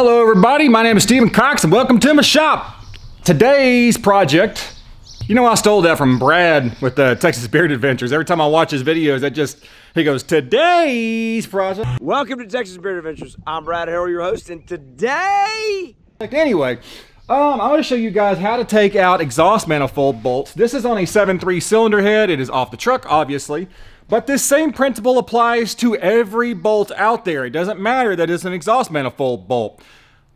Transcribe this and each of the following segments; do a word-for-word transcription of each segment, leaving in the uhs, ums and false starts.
Hello everybody, my name is Stephen Cox and welcome to my shop. Today's project, you know I stole that from Brad with the Texas Beard Adventures. Every time I watch his videos, I just, he goes, today's project. Welcome to Texas Beard Adventures. I'm Brad Herald, your host, and today... Anyway, um, I'm gonna show you guys how to take out exhaust manifold bolts. This is on a seven three cylinder head. It is off the truck, obviously. But this same principle applies to every bolt out there. It doesn't matter that it's an exhaust manifold bolt.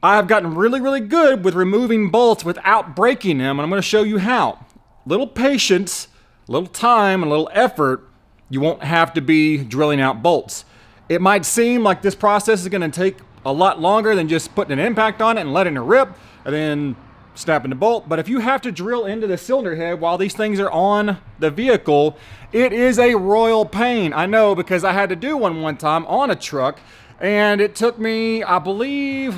I've gotten really, really good with removing bolts without breaking them, and I'm gonna show you how. Little patience, little time, and a little effort, you won't have to be drilling out bolts. It might seem like this process is gonna take a lot longer than just putting an impact on it and letting it rip, and then snapping the bolt, but if you have to drill into the cylinder head while these things are on the vehicle, it is a royal pain. I know, because I had to do one one time on a truck, and it took me, I believe,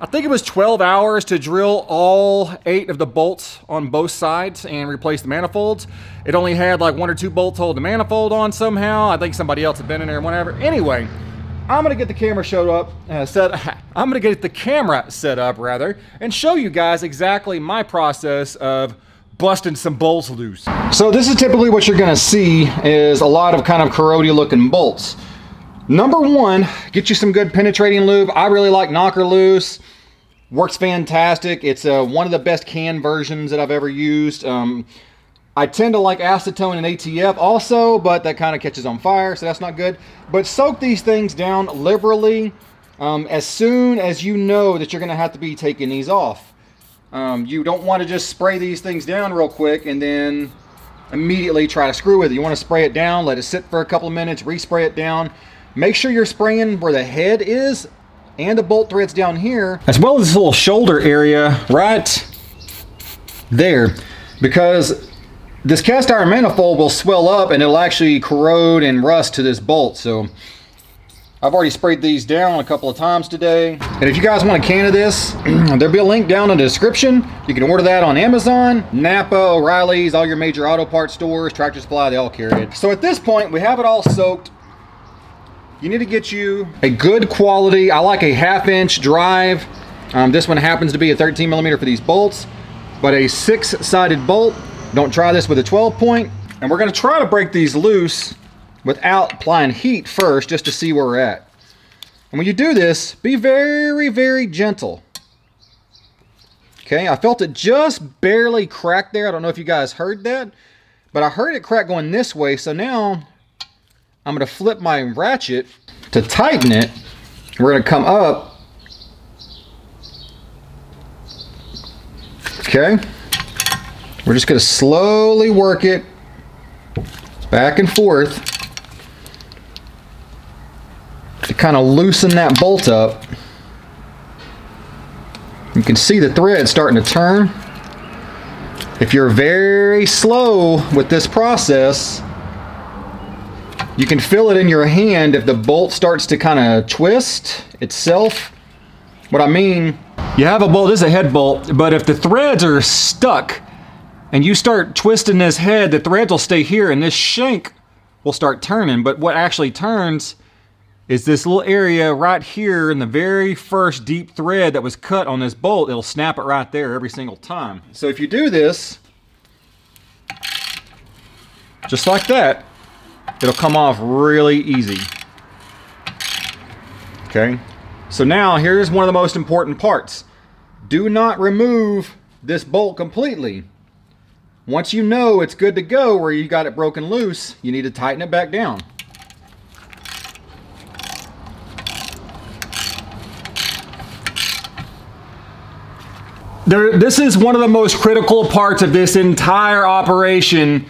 I think it was twelve hours to drill all eight of the bolts on both sides and replace the manifolds. It only had like one or two bolts holding the manifold on somehow. I think somebody else had been in there or whatever. Anyway, I'm gonna get the camera showed up, uh, set. I'm gonna get the camera set up rather, and show you guys exactly my process of busting some bolts loose. So this is typically what you're gonna see is a lot of kind of corroded-looking bolts. Number one, get you some good penetrating lube. I really like Knocker Loose. Works fantastic. It's uh, one of the best can versions that I've ever used. Um, I tend to like acetone and A T F also, but that kind of catches on fire, so that's not good. But soak these things down liberally um, as soon as you know that you're gonna have to be taking these off. Um, you don't wanna just spray these things down real quick and then immediately try to screw with it. You wanna spray it down, let it sit for a couple of minutes, respray it down. Make sure you're spraying where the head is and the bolt threads down here, as well as this little shoulder area right there, because this cast iron manifold will swell up and it'll actually corrode and rust to this bolt. So I've already sprayed these down a couple of times today. And if you guys want a can of this, there'll be a link down in the description. You can order that on Amazon, Napa, O'Reilly's, all your major auto parts stores, Tractor Supply, they all carry it. So at this point, we have it all soaked. You need to get you a good quality, I like a half inch drive. Um, this one happens to be a thirteen millimeter for these bolts, but a six sided bolt. Don't try this with a twelve point, and we're gonna try to break these loose without applying heat first, just to see where we're at. And when you do this, be very, very gentle. Okay, I felt it just barely crack there. I don't know if you guys heard that, but I heard it crack going this way. So now I'm gonna flip my ratchet to tighten it. We're gonna come up. Okay. We're just gonna slowly work it back and forth to kind of loosen that bolt up. You can see the thread starting to turn. If you're very slow with this process, you can feel it in your hand if the bolt starts to kind of twist itself. What I mean, you have a bolt, this is a head bolt, but if the threads are stuck, and you start twisting this head, the threads will stay here and this shank will start turning. But what actually turns is this little area right here in the very first deep thread that was cut on this bolt. It'll snap it right there every single time. So if you do this, just like that, it'll come off really easy. Okay. So now here's one of the most important parts. Do not remove this bolt completely. Once you know it's good to go where you got it broken loose, you need to tighten it back down. There, this is one of the most critical parts of this entire operation.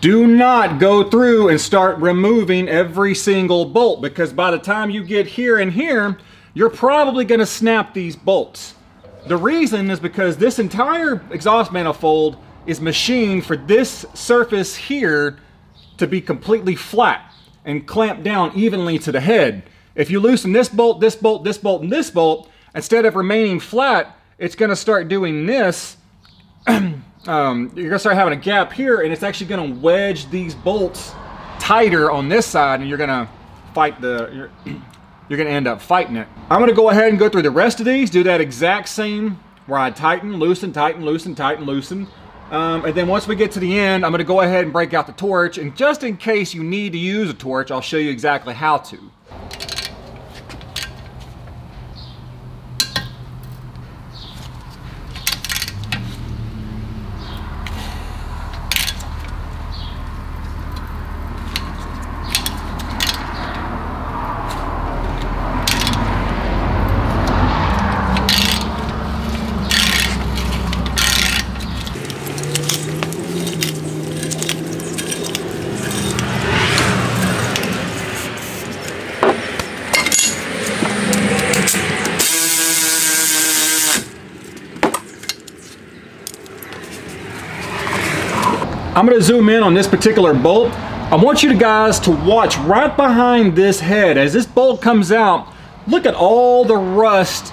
Do not go through and start removing every single bolt, because by the time you get here and here, you're probably gonna snap these bolts. The reason is because this entire exhaust manifold is machined for this surface here to be completely flat and clamped down evenly to the head. If you loosen this bolt, this bolt, this bolt, and this bolt, instead of remaining flat, it's gonna start doing this. um, you're gonna start having a gap here, and it's actually gonna wedge these bolts tighter on this side, and you're gonna fight the, you're, you're gonna end up fighting it. I'm gonna go ahead and go through the rest of these, do that exact same where I tighten, loosen, tighten, loosen, tighten, loosen. Um, and then once we get to the end, I'm gonna go ahead and break out the torch, and just in case you need to use a torch, I'll show you exactly how to. I'm gonna zoom in on this particular bolt. I want you guys to watch right behind this head. As this bolt comes out, look at all the rust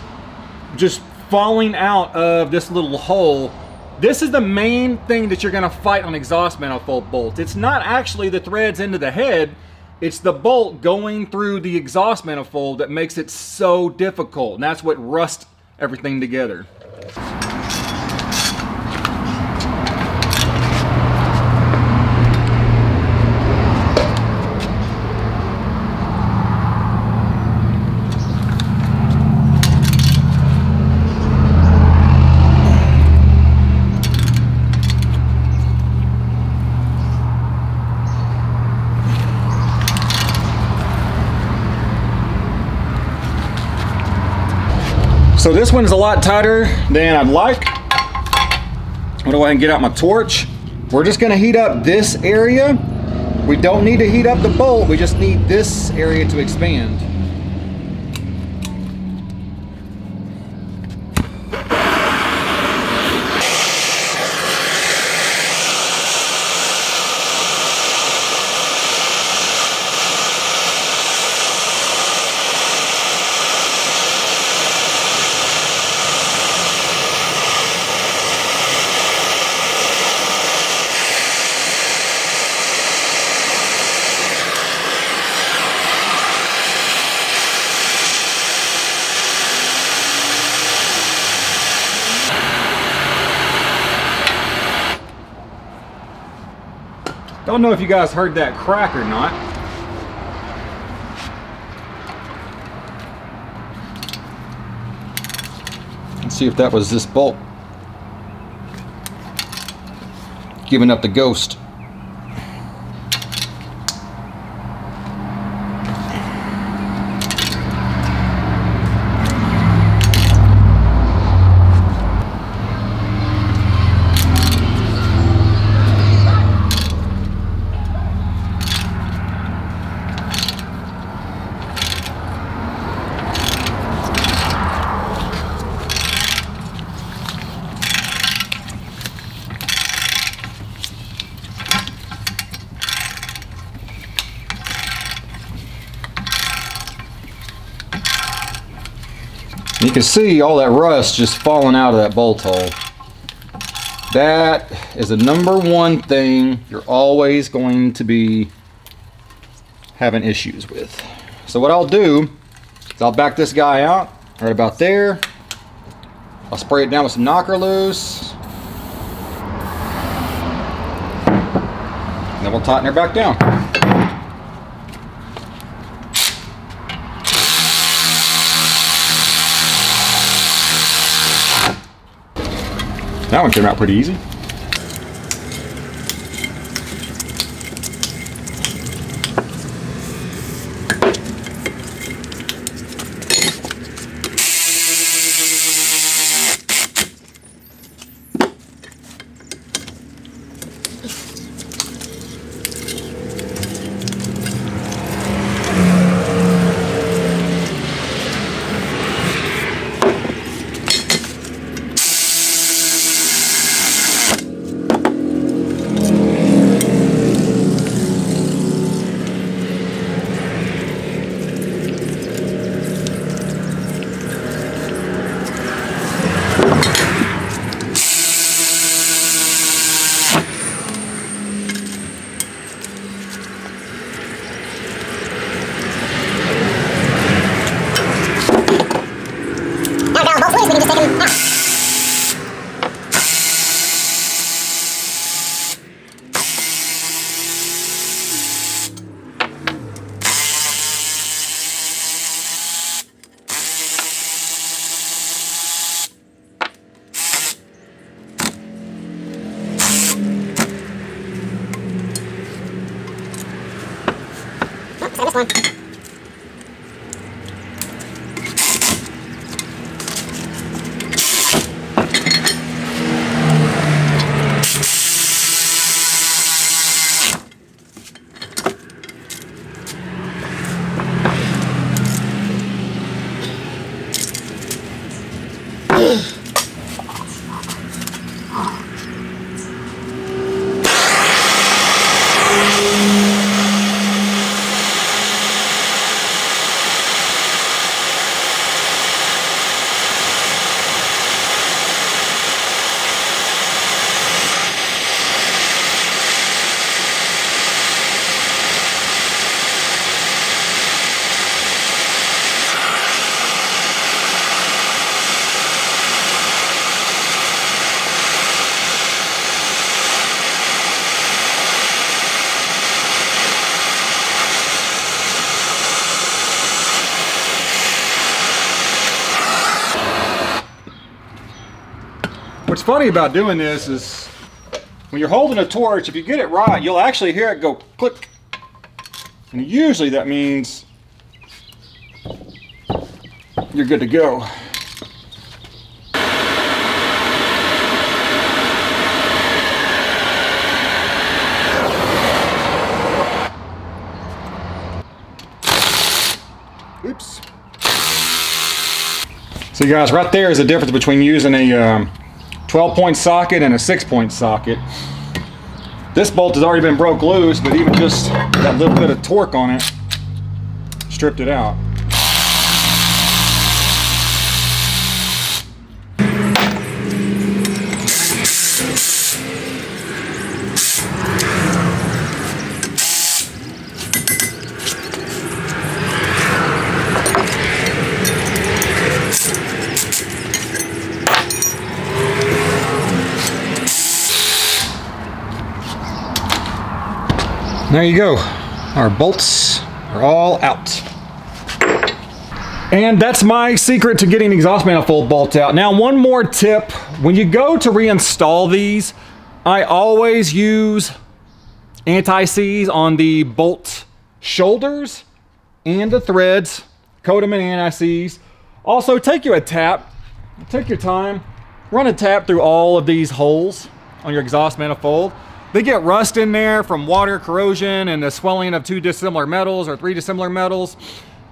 just falling out of this little hole. This is the main thing that you're gonna fight on exhaust manifold bolts. It's not actually the threads into the head, it's the bolt going through the exhaust manifold that makes it so difficult. And that's what rusts everything together. So this one's a lot tighter than I'd like. I'm gonna go ahead and get out my torch. We're just gonna heat up this area. We don't need to heat up the bolt, we just need this area to expand. I don't know if you guys heard that crack or not. Let's see if that was this bolt giving up the ghost. You can see all that rust just falling out of that bolt hole. That is the number one thing you're always going to be having issues with. So what I'll do is I'll back this guy out right about there. I'll spray it down with some Knocker Loose. And then we'll tighten her back down. That one came out pretty easy. What's funny about doing this is when you're holding a torch, if you get it right, you'll actually hear it go click. And usually that means you're good to go. Oops. So you guys, right there is the difference between using a um, twelve point socket and a six point socket. This bolt has already been broke loose, but even just that little bit of torque on it stripped it out. There you go. Our bolts are all out. And that's my secret to getting exhaust manifold bolts out. Now, one more tip. When you go to reinstall these, I always use anti-seize on the bolt shoulders and the threads. Coat them in anti-seize. Also, take you a tap. Take your time. Run a tap through all of these holes on your exhaust manifold. They get rust in there from water corrosion and the swelling of two dissimilar metals or three dissimilar metals.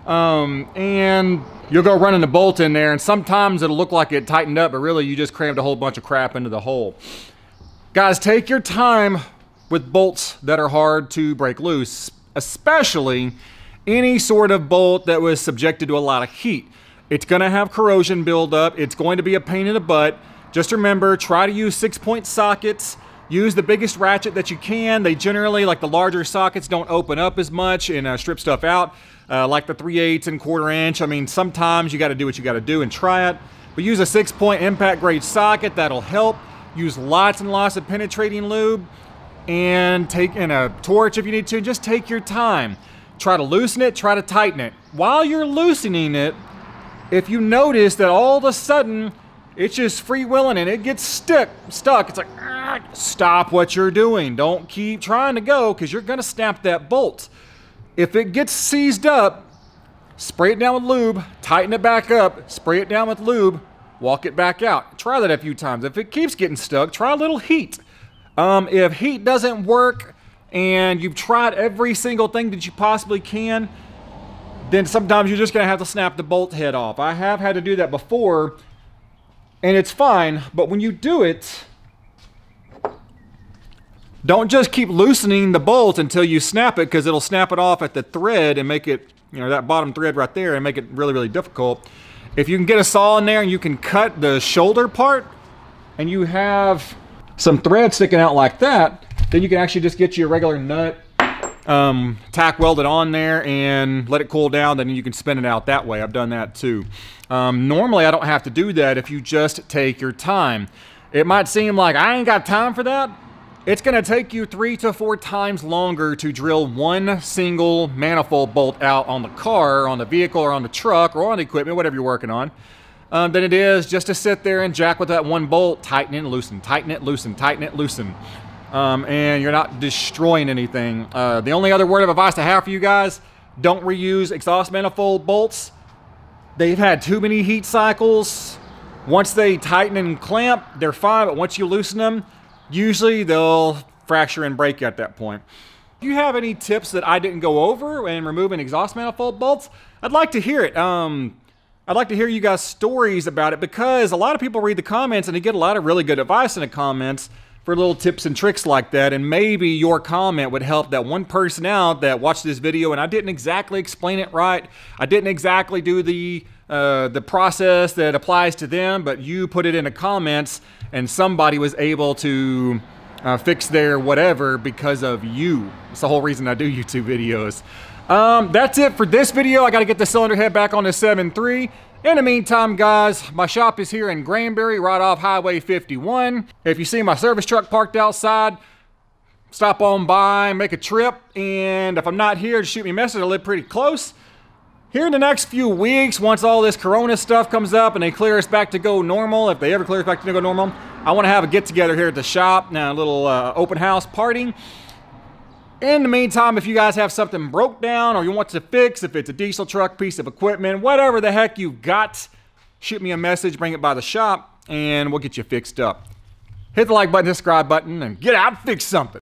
Um, and you'll go running the bolt in there, and sometimes it'll look like it tightened up, but really you just crammed a whole bunch of crap into the hole. Guys, take your time with bolts that are hard to break loose, especially any sort of bolt that was subjected to a lot of heat. It's gonna have corrosion buildup. It's going to be a pain in the butt. Just remember, try to use six-point sockets. Use the biggest ratchet that you can. They generally, like the larger sockets, don't open up as much and uh, strip stuff out. Uh, like the three eighths and quarter inch. I mean, sometimes you gotta do what you gotta do and try it. But use a six point impact grade socket, that'll help. Use lots and lots of penetrating lube and take in a torch if you need to. Just take your time. Try to loosen it, try to tighten it. While you're loosening it, if you notice that all of a sudden, it's just freewheeling and it gets stuck, stuck. It's like, ah, stop what you're doing. Don't keep trying to go, because you're gonna snap that bolt. If it gets seized up, spray it down with lube, tighten it back up, spray it down with lube, walk it back out. Try that a few times. If it keeps getting stuck, try a little heat. Um, if heat doesn't work and you've tried every single thing that you possibly can, then sometimes you're just gonna have to snap the bolt head off. I have had to do that before, and it's fine, but when you do it, don't just keep loosening the bolt until you snap it, because it'll snap it off at the thread and make it, you know, that bottom thread right there, and make it really, really difficult. If you can get a saw in there and you can cut the shoulder part and you have some thread sticking out like that, then you can actually just get you a regular nut, um, tack weld it on there and let it cool down, then you can spin it out that way. I've done that too. Um, normally I don't have to do that if you just take your time. It might seem like I ain't got time for that. It's gonna take you three to four times longer to drill one single manifold bolt out on the car, or on the vehicle, or on the truck, or on the equipment, whatever you're working on, um, than it is just to sit there and jack with that one bolt, tighten it, loosen, tighten it, loosen, tighten it, loosen. Um, and you're not destroying anything. Uh, the only other word of advice I have for you guys, don't reuse exhaust manifold bolts. They've had too many heat cycles. Once they tighten and clamp, they're fine, but once you loosen them, usually they'll fracture and break at that point. If you have any tips that I didn't go over in removing exhaust manifold bolts, I'd like to hear it. Um, I'd like to hear you guys' stories about it, because a lot of people read the comments and they get a lot of really good advice in the comments for little tips and tricks like that, and maybe your comment would help that one person out that watched this video and I didn't exactly explain it right. I didn't exactly do the uh, the process that applies to them, but you put it in the comments and somebody was able to uh, fix their whatever because of you. It's the whole reason I do YouTube videos. Um, that's it for this video. I gotta get the cylinder head back on the seven three. In the meantime, guys, my shop is here in Granbury, right off Highway fifty-one. If you see my service truck parked outside, stop on by, make a trip, and if I'm not here, just shoot me a message. I live pretty close. Here in the next few weeks, once all this Corona stuff comes up and they clear us back to go normal, if they ever clear us back to go normal, I wanna have a get-together here at the shop, now a little uh, open house party. In the meantime, if you guys have something broke down or you want to fix, if it's a diesel truck, piece of equipment, whatever the heck you've got, shoot me a message, bring it by the shop, and we'll get you fixed up. Hit the like button, subscribe button, and get out and fix something.